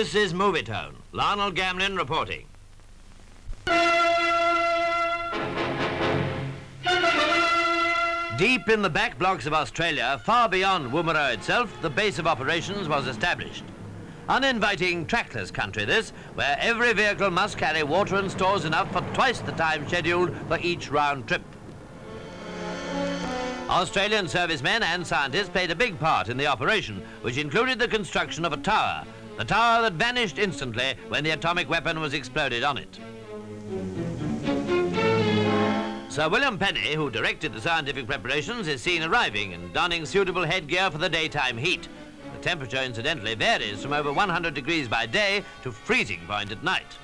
This is Movietone. Lionel Gamlin reporting. Deep in the back blocks of Australia, far beyond Woomera itself, the base of operations was established. Uninviting, trackless country this, where every vehicle must carry water and stores enough for twice the time scheduled for each round trip. Australian servicemen and scientists played a big part in the operation, which included the construction of a tower, the tower that vanished instantly when the atomic weapon was exploded on it. Sir William Penney, who directed the scientific preparations, is seen arriving and donning suitable headgear for the daytime heat. The temperature, incidentally, varies from over 100 degrees by day to freezing point at night.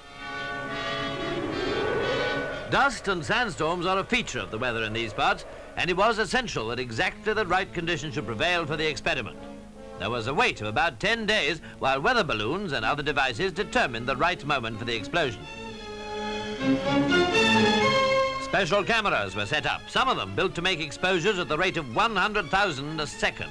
Dust and sandstorms are a feature of the weather in these parts, and it was essential that exactly the right conditions should prevail for the experiment. There was a wait of about 10 days while weather balloons and other devices determined the right moment for the explosion. Special cameras were set up, some of them built to make exposures at the rate of 100,000 a second.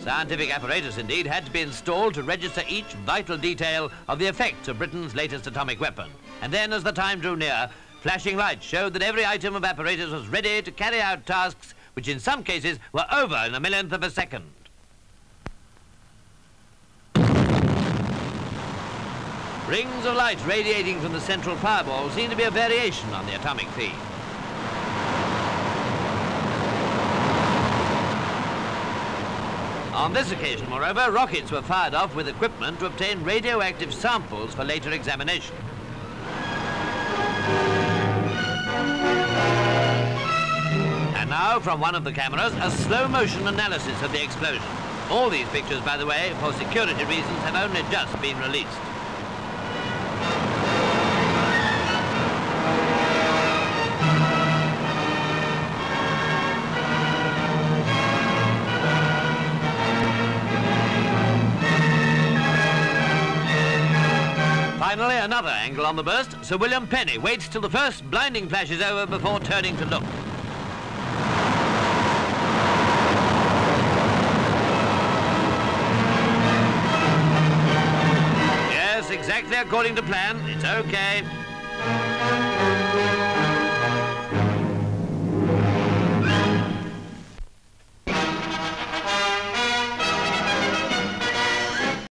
Scientific apparatus, indeed, had to be installed to register each vital detail of the effects of Britain's latest atomic weapon. And then, as the time drew near, flashing lights showed that every item of apparatus was ready to carry out tasks which in some cases were over in a millionth of a second. Rings of light radiating from the central fireball seemed to be a variation on the atomic theme. On this occasion, moreover, rockets were fired off with equipment to obtain radioactive samples for later examination. Now, from one of the cameras, a slow-motion analysis of the explosion. All these pictures, by the way, for security reasons, have only just been released. Finally, another angle on the burst. Sir William Penney waits till the first blinding flash is over before turning to look. Exactly according to plan. It's okay.